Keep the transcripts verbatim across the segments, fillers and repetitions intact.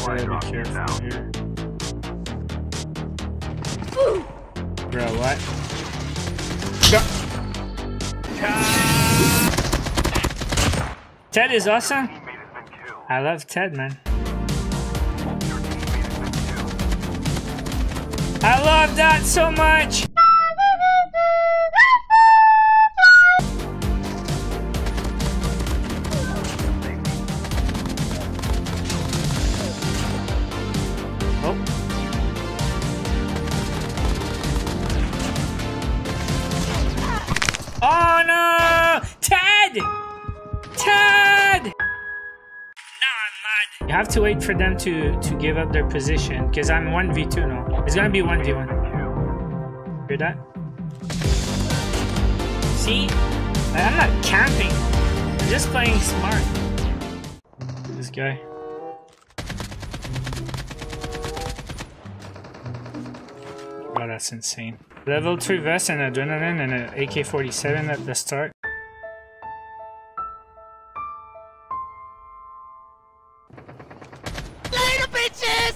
Yeah, be careful here. Bro, what? Go. Ted is awesome. I love Ted, man. I love that so much. Oh no! Ted! Ted! Now I'm mad. You have to wait for them to, to give up their position because I'm one v two now. It's gonna be one v one. Hear that? See? I'm not camping. I'm just playing smart. This guy. Oh, that's insane. Level three vest and adrenaline and an A K forty-seven at the start. Later, bitches!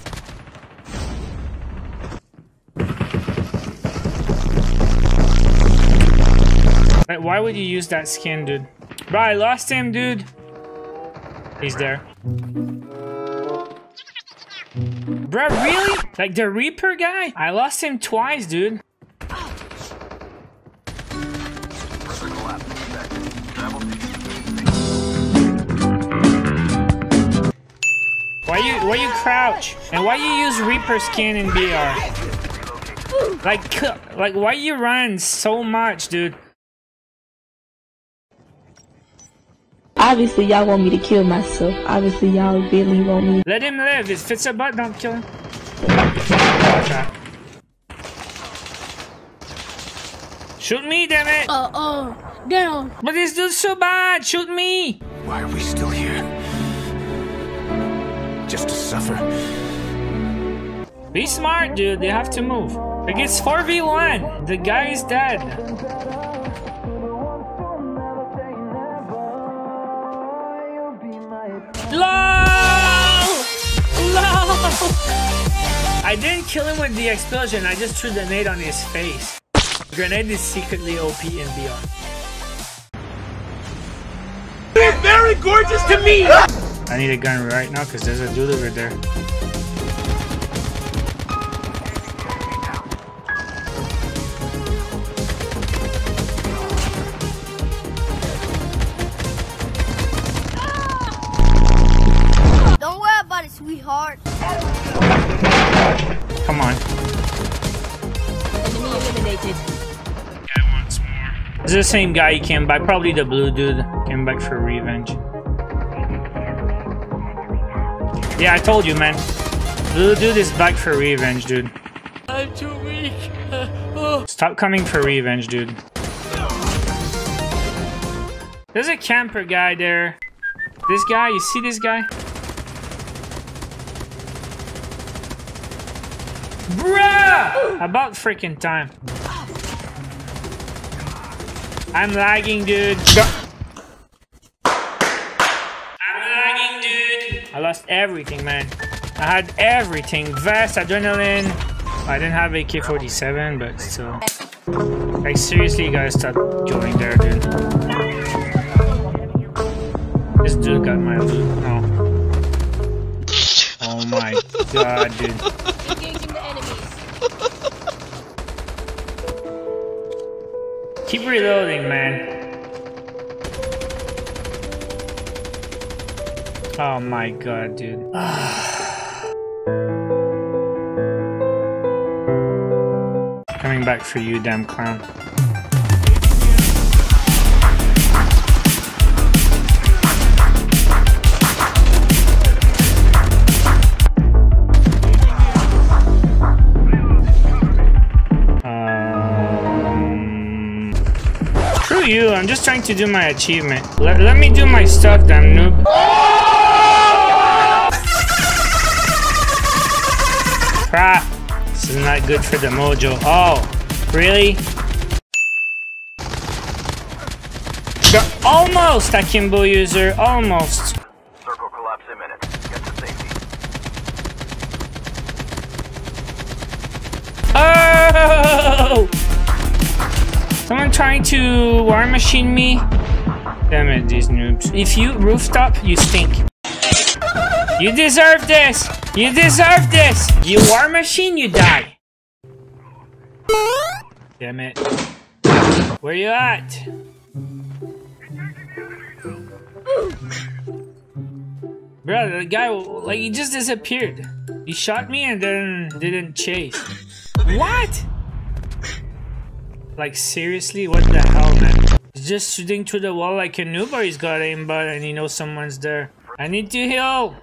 Like, why would you use that skin, dude? Bro, I lost him, dude! He's there. Bro, really? Like the Reaper guy? I lost him twice, dude. Why you why you crouch and why you use Reaper skin in B R? Like like why you run so much, dude? Obviously y'all want me to kill myself. Obviously y'all really want me. Let him live. If it's a butt, don't kill him. Shoot me, damn it! Uh oh, damn! But this dude's so bad. Shoot me! Why are we still here? Just to suffer. Be smart, dude. They have to move. Like, it's four v one. The guy is dead. LOL! LOL! I didn't kill him with the explosion. I just threw the nade on his face. Grenade is secretly O P in V R. You're very gorgeous to me! I need a gun right now because there's a dude over there. Don't worry about it, sweetheart. Come on. Enemy eliminated. Guy wants more. It's the same guy he came back. Probably the blue dude came back for revenge. Yeah, I told you, man. Blue dude is back for revenge, dude. I'm too weak. Oh. Stop coming for revenge, dude. There's a camper guy there. This guy, you see this guy? Bruh! About freaking time. I'm lagging, dude. Go I lost everything, man. I had everything. Vest, adrenaline. I didn't have A K forty-seven, but still. Like, seriously, you guys, stop going there, dude. This dude got my loot. No. Oh my god, dude. Engaging the enemies. Keep reloading, man. Oh my god, dude. Coming back for you, damn clown. Um, screw you, I'm just trying to do my achievement. Let, let me do my stuff, damn noob. Crap, this is not good for the mojo. Oh, really? Almost, Akimbo user, almost. Circle collapse imminent. Get to safety. Oh! Someone trying to war machine me? Damn it, these noobs. If you rooftop, you stink. You deserve this! You deserve this! You war machine, you die! Damn it. Where you at? Bro, the guy, like, he just disappeared. He shot me and then didn't chase. What? Like, seriously? What the hell, man? He's just shooting through the wall like a noob, or he's got aimbot and he knows someone's there. I need to heal!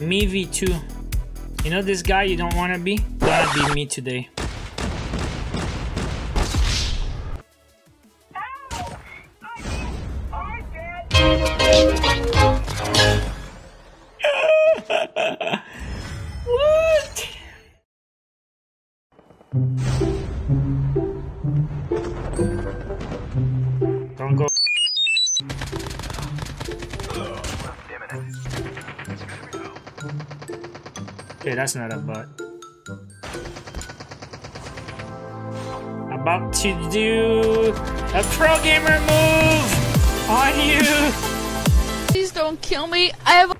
Me v two. You know this guy you don't want to be? Gonna be me today. What? Don't go. Okay, that's not a bot. About to do a pro gamer move on you. Please don't kill me. I have. A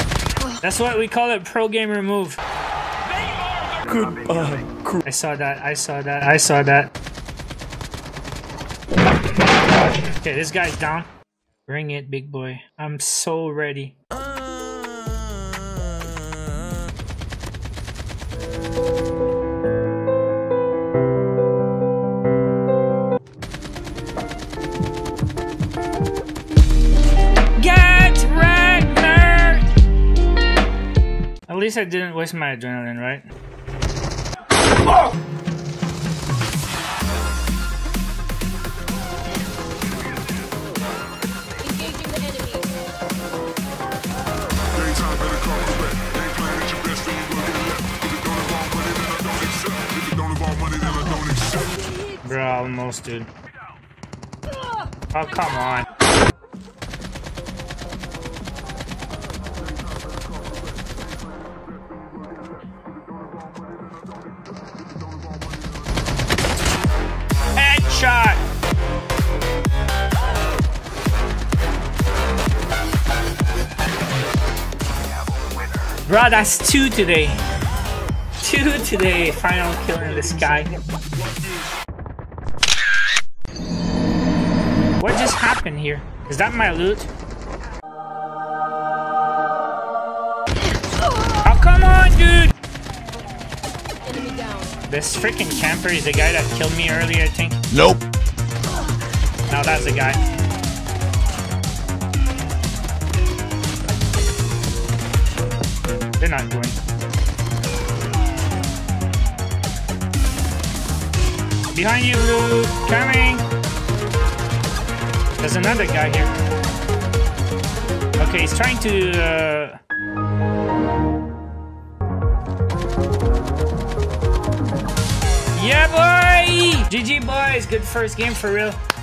that's what we call it, pro gamer move. Good. Uh, cool. I saw that. I saw that. I saw that. Okay, this guy's down. Bring it, big boy. I'm so ready. At least I didn't waste my adrenaline, right? Oh! Engaging the enemy. Bro, almost, dude. Oh, come on. Shot. Bro, that's two today. Two today. Final kill in the sky. What just happened here? Is that my loot? Oh, come on, dude. This freaking camper is the guy that killed me earlier, I think. Nope. Now that's the guy. They're not going. Behind you, Luke. Coming. There's another guy here. Okay, he's trying to... Uh... Yeah, boy! G G, boys. Good first game for real.